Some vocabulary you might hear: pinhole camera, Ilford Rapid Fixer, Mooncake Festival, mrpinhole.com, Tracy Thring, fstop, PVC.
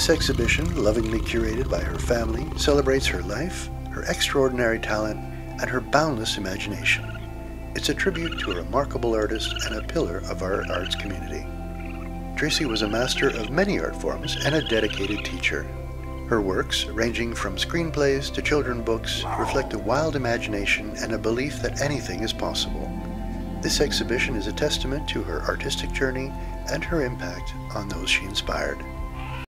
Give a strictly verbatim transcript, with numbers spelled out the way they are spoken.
This exhibition, lovingly curated by her family, celebrates her life, her extraordinary talent, and her boundless imagination. It's a tribute to a remarkable artist and a pillar of our arts community. Tracy was a master of many art forms and a dedicated teacher. Her works, ranging from screenplays to children's books, reflect a wild imagination and a belief that anything is possible. This exhibition is a testament to her artistic journey and her impact on those she inspired.